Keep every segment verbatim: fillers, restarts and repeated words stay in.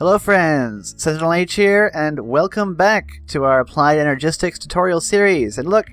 Hello friends, SentinelH here, and welcome back to our Applied Energistics tutorial series. And look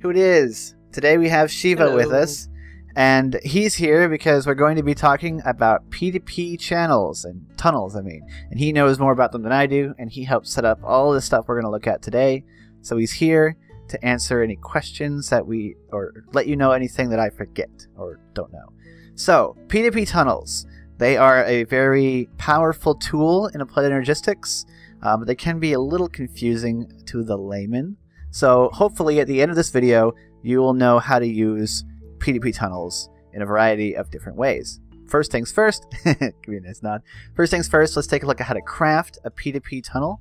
who it is. Today we have Shiva Hello. with us, and he's here because we're going to be talking about P two P channels and tunnels, I mean. And he knows more about them than I do, and he helped set up all the stuff we're going to look at today. So he's here to answer any questions that we, or let you know anything that I forget or don't know. So, P two P tunnels. They are a very powerful tool in Applied Energistics, um, but they can be a little confusing to the layman. So hopefully at the end of this video, you will know how to use P two P tunnels in a variety of different ways. First things first, give me a nice nod. First things first, let's take a look at how to craft a P two P tunnel.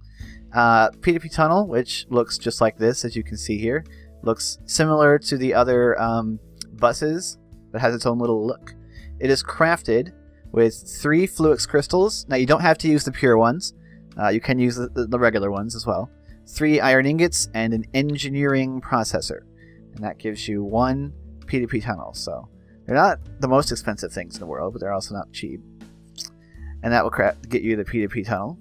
Uh, P two P tunnel, which looks just like this, as you can see here, looks similar to the other um, buses, but has its own little look. It is crafted with three Fluix crystals. Now you don't have to use the pure ones. Uh, you can use the, the regular ones as well. Three iron ingots and an engineering processor. And that gives you one P two P tunnel. So they're not the most expensive things in the world, but they're also not cheap. And that will craft, get you the P two P tunnel.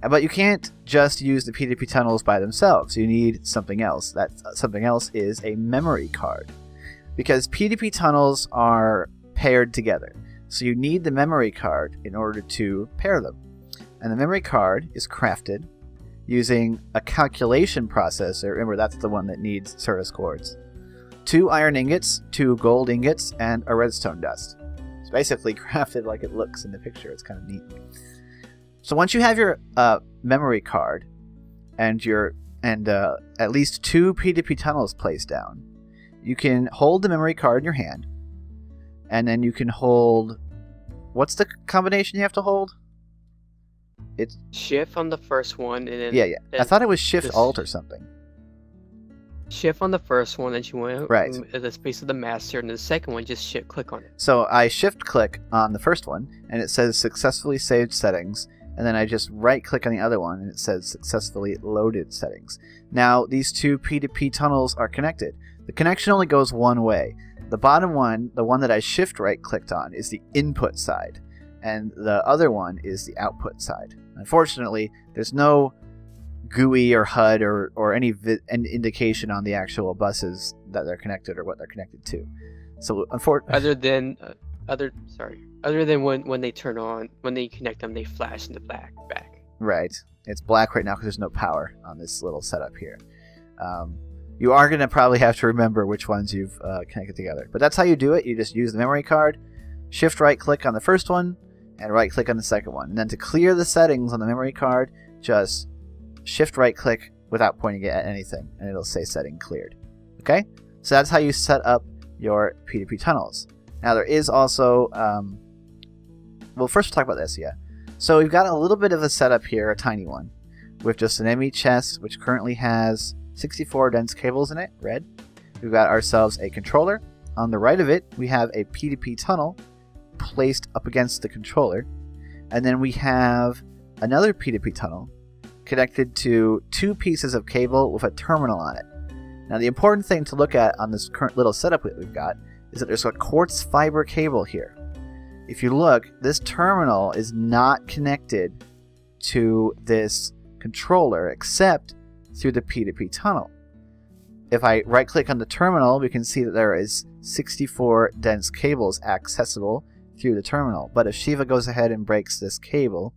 But you can't just use the P two P tunnels by themselves. You need something else. That something else is a memory card. Because P two P tunnels are paired together. So you need the memory card in order to pair them. And the memory card is crafted using a calculation processor. Remember, that's the one that needs service cords. Two iron ingots, two gold ingots, and a redstone dust. It's basically crafted like it looks in the picture. It's kind of neat. So once you have your uh, memory card and your and uh, at least two P two P tunnels placed down, you can hold the memory card in your hand. And then you can hold... What's the combination you have to hold? It's Shift on the first one, and then... Yeah, yeah. I thought it was Shift-Alt or something. Shift on the first one, and you want right. the space of the master, and the second one, just Shift-click on it. So I Shift-click on the first one, and it says Successfully Saved Settings, and then I just right-click on the other one, and it says Successfully Loaded Settings. Now, these two P two P tunnels are connected. The connection only goes one way. The bottom one, the one that I shift right clicked on, is the input side, and the other one is the output side. Unfortunately, there's no G U I or H U D or, or any vi an indication on the actual buses that they're connected or what they're connected to. So, unfortunately, other than uh, other sorry, other than when when they turn on, when they connect them, they flash into black. Back. Right, it's black right now because there's no power on this little setup here. Um, You are going to probably have to remember which ones you've uh, connected together. But that's how you do it. You just use the memory card, shift right click on the first one, and right click on the second one. And then to clear the settings on the memory card, just shift right click without pointing it at anything, and it'll say setting cleared. Okay? So that's how you set up your P two P tunnels. Now there is also, um, well first we'll talk about this, yeah. So we've got a little bit of a setup here, a tiny one, with just an M E chest, which currently has sixty-four dense cables in it, red. We've got ourselves a controller. On the right of it, we have a P two P tunnel placed up against the controller. And then we have another P two P tunnel connected to two pieces of cable with a terminal on it. Now the important thing to look at on this current little setup that we've got is that there's a quartz fiber cable here. If you look, this terminal is not connected to this controller except through the P two P tunnel. If I right click on the terminal, we can see that there is sixty-four dense cables accessible through the terminal. But if Shiva goes ahead and breaks this cable,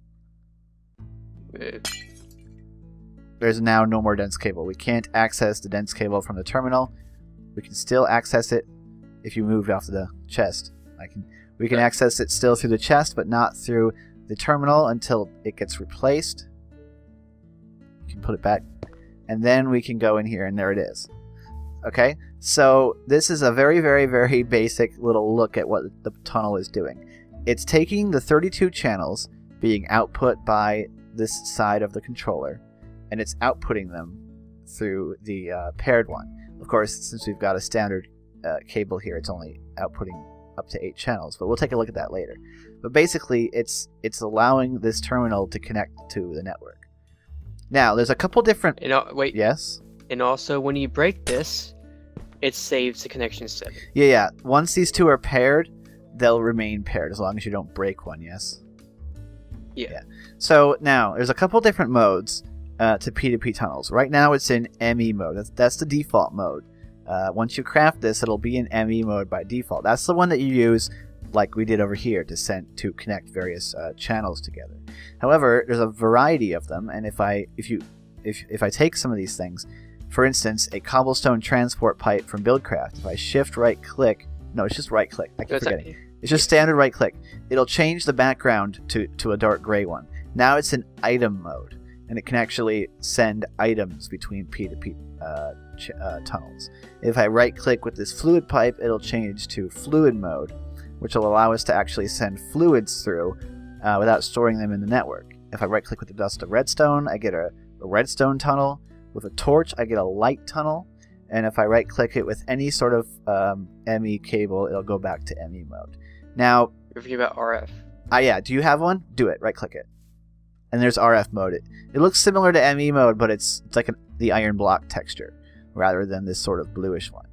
there's now no more dense cable. We can't access the dense cable from the terminal. We can still access it if you moved off the chest. I can, we can access it still through the chest, but not through the terminal until it gets replaced. You can put it back. And then we can go in here, and there it is. Okay, so this is a very, very, very basic little look at what the tunnel is doing. It's taking the thirty-two channels being output by this side of the controller, and it's outputting them through the uh, paired one. Of course, since we've got a standard uh, cable here, it's only outputting up to eight channels, but we'll take a look at that later. But basically, it's it's allowing this terminal to connect to the network. Now, there's a couple different... And, uh, wait. Yes? And also, when you break this, it saves the connection seven. Yeah, yeah. Once these two are paired, they'll remain paired as long as you don't break one, yes? Yeah. yeah. So, now, there's a couple different modes uh, to P two P tunnels. Right now, it's in M E mode. That's, that's the default mode. Uh, once you craft this, it'll be in M E mode by default. That's the one that you use, like we did over here, to send to connect various uh, channels together. However, there's a variety of them, and if I if you if if I take some of these things, for instance, a cobblestone transport pipe from Buildcraft. If I shift right click, no, it's just right click. I keep forgetting. It's just standard right click. It'll change the background to to a dark gray one. Now it's in item mode, and it can actually send items between P two P. Uh, Uh, tunnels. If I right click with this fluid pipe, it'll change to fluid mode, which will allow us to actually send fluids through uh, without storing them in the network. If I right click with the dust of redstone, I get a, a redstone tunnel. With a torch, I get a light tunnel. And if I right click it with any sort of um, M E cable, it'll go back to M E mode. Now, if you about R F. Ah, uh, yeah. Do you have one? Do it. Right click it. And there's R F mode. It, it looks similar to M E mode, but it's it's like an, the iron block texture, rather than this sort of bluish one.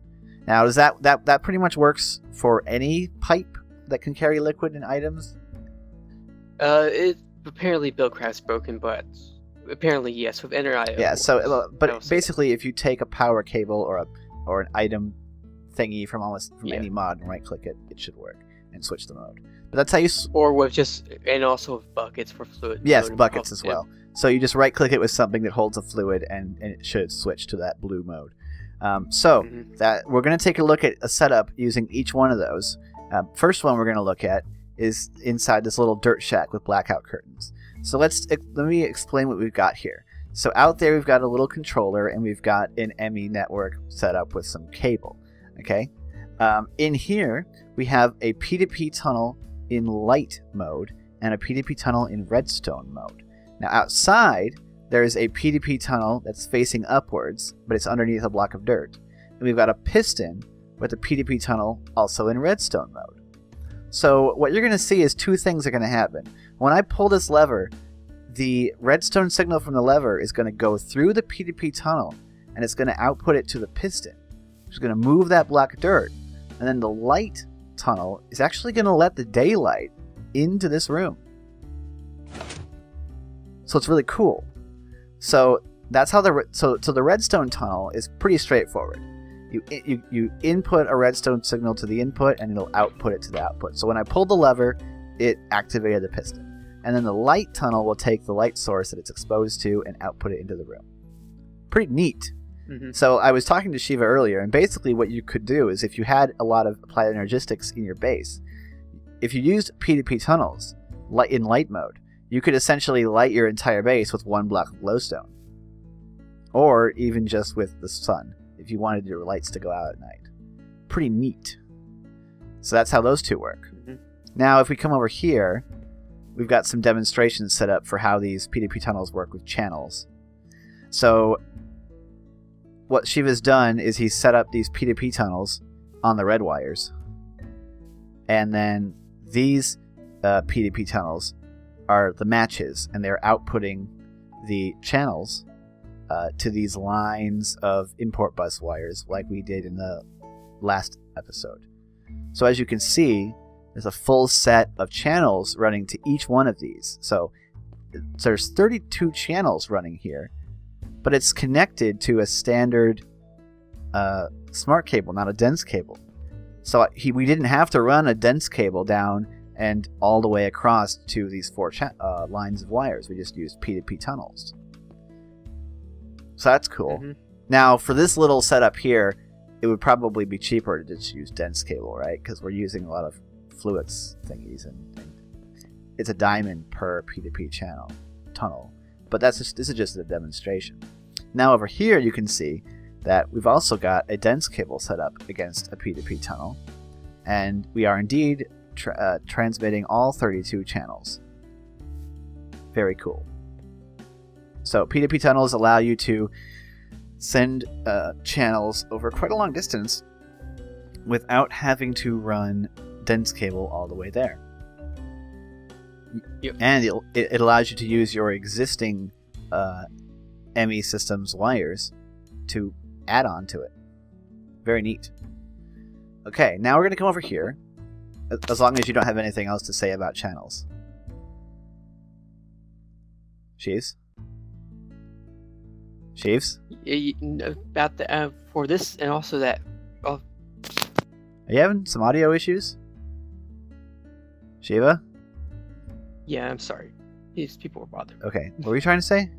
Now, does that that that pretty much works for any pipe that can carry liquid and items? Uh, it apparently Buildcraft's broken, but apparently yes, with Ender I O. Yeah. So, but basically, if you take a power cable or a or an item thingy from almost from yeah. any mod and right-click it, it should work and switch the mode. But that's how you. S or with just and also with buckets for fluid. Yes, buckets as well. Yeah. So you just right-click it with something that holds a fluid, and, and it should switch to that blue mode. Um, so mm-hmm. that we're going to take a look at a setup using each one of those. Um, first one we're going to look at is inside this little dirt shack with blackout curtains. So let's let me explain what we've got here. So out there we've got a little controller, and we've got an M E network set up with some cable. Okay. Um, in here we have a P two P tunnel in light mode and a P two P tunnel in redstone mode. Now outside, there is a P two P tunnel that's facing upwards, but it's underneath a block of dirt. And we've got a piston with a P two P tunnel also in redstone mode. So what you're going to see is two things are going to happen. When I pull this lever, the redstone signal from the lever is going to go through the P two P tunnel, and it's going to output it to the piston, which is going to move that block of dirt. And then the light tunnel is actually going to let the daylight into this room. So it's really cool. So that's how the so so the redstone tunnel is pretty straightforward. You you you input a redstone signal to the input, and it'll output it to the output. So when I pulled the lever, it activated the piston, and then the light tunnel will take the light source that it's exposed to and output it into the room. Pretty neat. Mm-hmm. So I was talking to Shiva earlier, and basically what you could do is if you had a lot of applied energistics in your base, if you used P two P tunnels light in light mode, you could essentially light your entire base with one block of glowstone. Or even just with the sun, if you wanted your lights to go out at night. Pretty neat. So that's how those two work. Mm-hmm. Now if we come over here, we've got some demonstrations set up for how these P two P tunnels work with channels. So what Shiva's done is he's set up these P two P tunnels on the red wires. And then these uh, P two P tunnels are the matches, and they're outputting the channels uh, to these lines of import bus wires like we did in the last episode. So as you can see, there's a full set of channels running to each one of these. So, so there's thirty-two channels running here, but it's connected to a standard uh, smart cable, not a dense cable. So he, we didn't have to run a dense cable down and all the way across to these four cha uh, lines of wires. We just used P two P tunnels. So that's cool. Mm-hmm. Now, for this little setup here, it would probably be cheaper to just use dense cable, right? Because we're using a lot of Fluix thingies, and, and it's a diamond per P two P channel tunnel. But that's just, this is just a demonstration. Now over here, you can see that we've also got a dense cable set up against a P two P tunnel, and we are indeed Tra uh, transmitting all thirty-two channels. Very cool. So P two P tunnels allow you to send uh, channels over quite a long distance without having to run dense cable all the way there. Yep. And it, it allows you to use your existing uh, M E Systems wires to add on to it. Very neat. Okay, now we're going to come over here, as long as you don't have anything else to say about channels. Sheaves? Sheaves? About the, uh, for this and also that. Oh. Are you having some audio issues? Shiva? Yeah, I'm sorry. These people were bothered. Okay, what were you trying to say?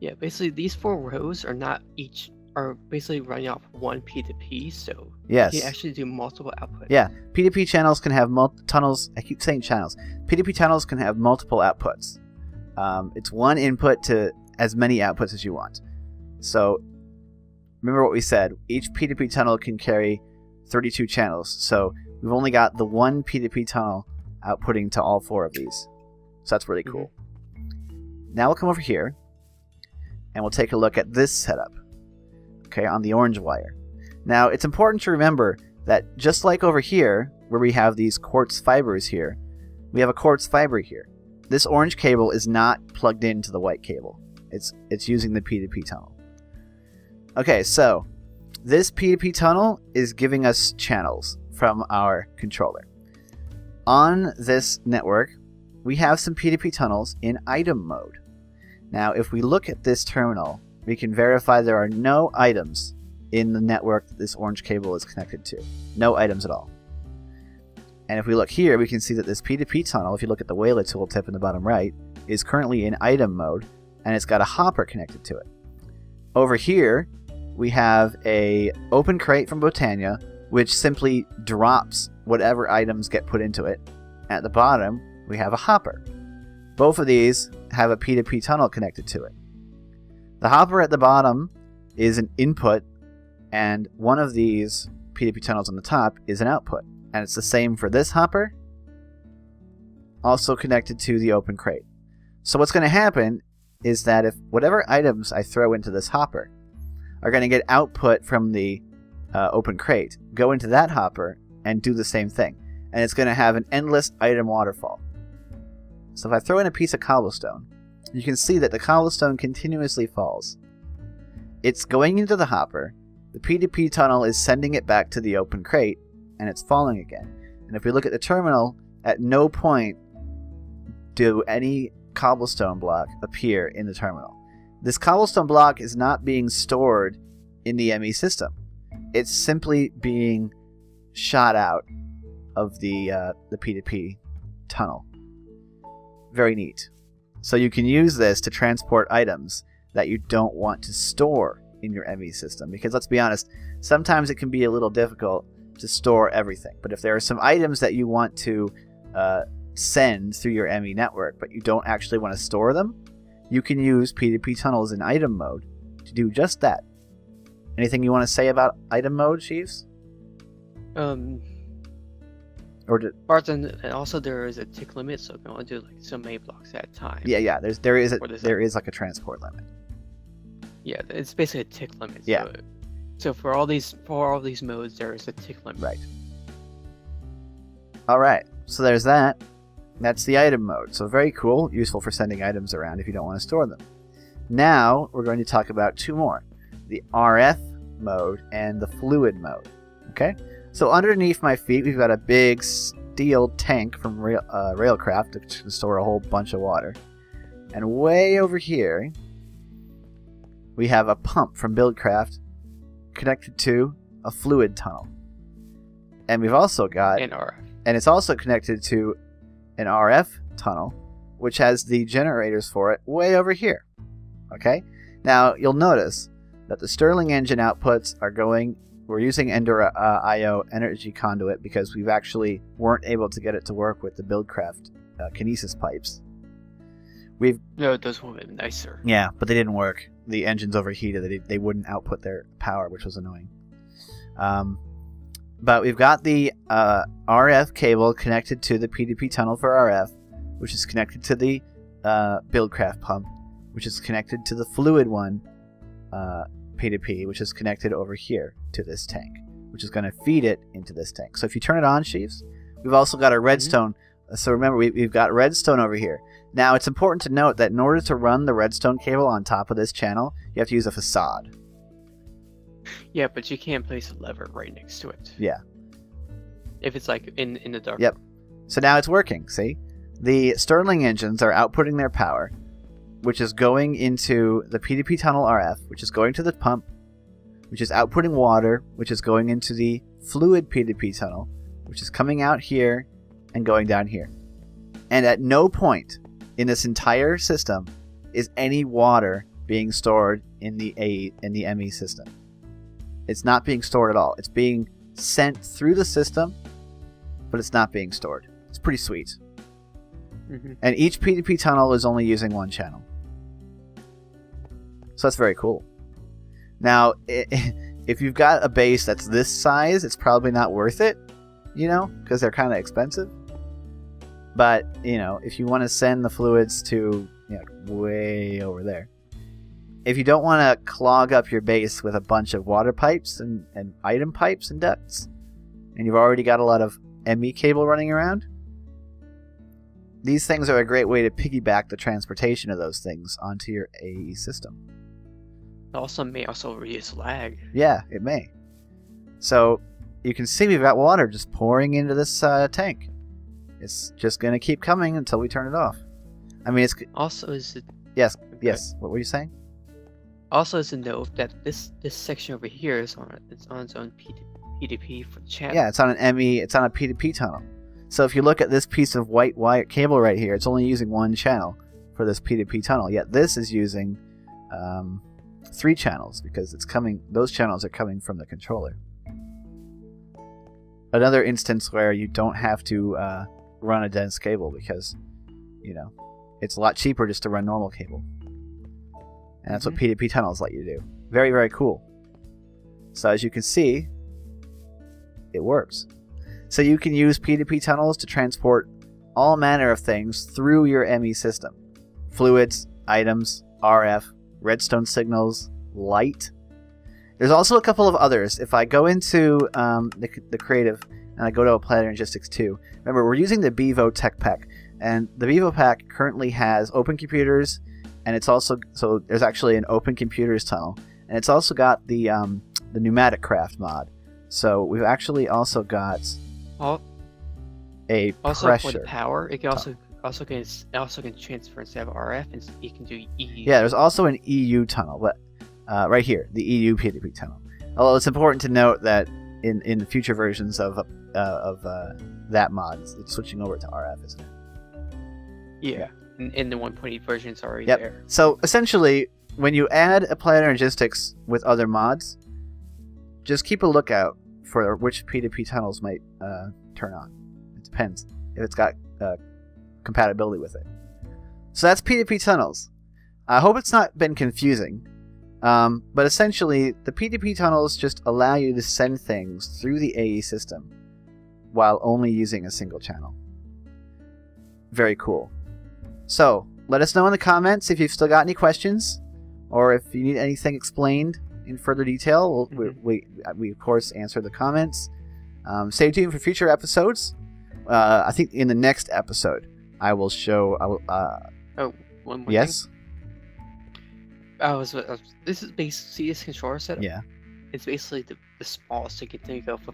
Yeah, basically these four rows are not each are basically running off one P two P, so yes, you can actually do multiple outputs. Yeah, P two P channels can have multi tunnels. I keep saying channels. P two P tunnels can have multiple outputs. Um, it's one input to as many outputs as you want. So remember what we said. Each P two P tunnel can carry thirty-two channels. So we've only got the one P two P tunnel outputting to all four of these. So that's really cool. Mm-hmm. Now we'll come over here and we'll take a look at this setup. Okay, on the orange wire. Now it's important to remember that just like over here where we have these quartz fibers here, we have a quartz fiber here. This orange cable is not plugged into the white cable. It's it's using the P two P tunnel. Okay, so this P two P tunnel is giving us channels from our controller. On this network, we have some P two P tunnels in item mode. Now, if we look at this terminal, we can verify there are no items in the network that this orange cable is connected to. No items at all. And if we look here, we can see that this P two P tunnel, if you look at the Wayla tooltip in the bottom right, is currently in item mode, and it's got a hopper connected to it. Over here, we have a open crate from Botania, which simply drops whatever items get put into it. At the bottom, we have a hopper. Both of these have a P two P tunnel connected to it. The hopper at the bottom is an input, and one of these P two P tunnels on the top is an output. And it's the same for this hopper, also connected to the open crate. So what's going to happen is that if whatever items I throw into this hopper are going to get output from the Uh, open crate, go into that hopper and do the same thing, and it's going to have an endless item waterfall. So if I throw in a piece of cobblestone, you can see that the cobblestone continuously falls. It's going into the hopper, the P two P tunnel is sending it back to the open crate, and it's falling again. And if we look at the terminal, at no point do any cobblestone block appear in the terminal. This cobblestone block is not being stored in the M E system. It's simply being shot out of the uh, the P two P tunnel. Very neat. So you can use this to transport items that you don't want to store in your M E system. Because let's be honest, sometimes it can be a little difficult to store everything. But if there are some items that you want to uh, send through your M E network, but you don't actually want to store them, you can use P two P tunnels in item mode to do just that. Anything you want to say about item mode, Chiefs? Um, or did... and also there is a tick limit, so if you want to do like so many blocks at a time. Yeah, yeah. There's there is a, there is like a transport limit. Yeah, it's basically a tick limit. Yeah. So, so for all these for all these modes, there is a tick limit. Right. All right. So there's that. That's the item mode. So very cool, useful for sending items around if you don't want to store them. Now we're going to talk about two more: the R F mode and the fluid mode. Okay, so underneath my feet we've got a big steel tank from Rail, uh, Railcraft that can store a whole bunch of water, and way over here we have a pump from Buildcraft connected to a fluid tunnel, and we've also got an R F, and it's also connected to an R F tunnel, which has the generators for it way over here. Okay, now you'll notice that the Stirling engine outputs are going, we're using Ender uh, I O energy conduit because we've actually weren't able to get it to work with the Buildcraft uh, kinesis pipes. We've No, those would have been nicer. Yeah, but they didn't work. The engines overheated. They, they wouldn't output their power, which was annoying. Um, but we've got the uh, R F cable connected to the P two P tunnel for R F, which is connected to the uh, Buildcraft pump, which is connected to the fluid one, uh, P two P, which is connected over here to this tank. which is going to feed it into this tank. So if you turn it on, Sheaves, we've also got our redstone. Mm-hmm. So remember, we, we've got redstone over here. Now, it's important to note that in order to run the redstone cable on top of this channel, you have to use a facade. Yeah, but you can't place a lever right next to it. Yeah. If it's like in, in the dark. Yep. So now it's working, see? The Stirling engines are outputting their power, which is going into the P two P Tunnel R F, which is going to the pump, which is outputting water, which is going into the fluid P two P Tunnel, which is coming out here and going down here. And at no point in this entire system is any water being stored in the A in the M E system. It's not being stored at all. It's being sent through the system, but it's not being stored. It's pretty sweet. Mm-hmm. And each P two P tunnel is only using one channel. So that's very cool. Now, if you've got a base that's this size, it's probably not worth it, you know, because they're kind of expensive. But, you know, if you want to send the fluids to, you know, way over there. If you don't want to clog up your base with a bunch of water pipes and, and item pipes and ducts, and you've already got a lot of M E cable running around, these things are a great way to piggyback the transportation of those things onto your A E system. It also may also reduce lag. Yeah, it may. So you can see we've got water just pouring into this uh, tank. It's just going to keep coming until we turn it off. I mean, it's... Also, is it... Yes, yes. What were you saying? Also, is to note that this this section over here is on it's on its own P two P for the channel. Yeah, it's on an M E, it's on a P two P tunnel. So if you look at this piece of white wire cable right here, it's only using one channel for this P two P tunnel. Yet this is using um, three channels because it's coming. Those channels are coming from the controller. Another instance where you don't have to uh, run a dense cable because, you know, it's a lot cheaper just to run normal cable. And that's mm-hmm. what P two P tunnels let you do. Very, very cool. So as you can see, it works. So you can use P two P tunnels to transport all manner of things through your M E system. Fluids, items, R F, redstone signals, light. There's also a couple of others. If I go into um, the, the creative and I go to Applied Energistics two, remember we're using the Bevo Tech Pack. And the Bevo Pack currently has Open Computers, and it's also, so there's actually an Open Computers tunnel, and it's also got the um, the Pneumatic Craft mod. So we've actually also got All, a also pressure. Also for the power, it can also also can also can transfer instead of R F, and you can do E U. Yeah, there's also an E U tunnel, but uh, right here, the E U P two P tunnel. Although it's important to note that in in the future versions of uh, of uh, that mod, it's switching over to R F, isn't it? Yeah. yeah. In the one point eight version, it's already yep. there. So essentially, when you add Applied Energistics with other mods, just keep a lookout for which P two P tunnels might uh, turn on. It depends if it's got uh, compatibility with it. So that's P two P tunnels. I hope it's not been confusing, um, but essentially the P two P tunnels just allow you to send things through the A E system while only using a single channel. Very cool. So, let us know in the comments if you've still got any questions, or if you need anything explained in further detail. We'll, mm-hmm. we, we, we, of course, answer the comments. Um, stay tuned for future episodes. Uh, I think in the next episode, I will show... I will, uh, oh, one more yes? thing. I was, I was, this is basically... See this controller setup? Yeah. It's basically the, the smallest you can think of for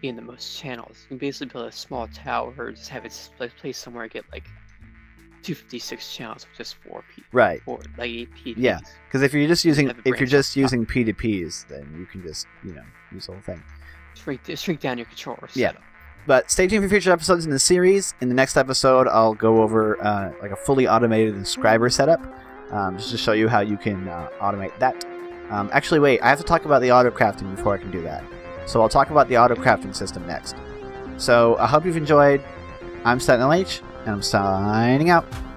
being the most channels. You can basically build a small tower or just have it placed somewhere and get, like... two fifty-six channels with just four P. Right. Four, like eight P Ds. Yeah, because if you're just using if you're just using P two Ps, then you can just you know use the whole thing. Shrink, shrink down your controller. Yeah. Setup. But stay tuned for future episodes in the series. In the next episode, I'll go over uh, like a fully automated inscriber setup, um, just to show you how you can uh, automate that. Um, actually, wait, I have to talk about the auto crafting before I can do that. So I'll talk about the auto crafting system next. So I hope you've enjoyed. I'm SentinelH. And I'm signing out.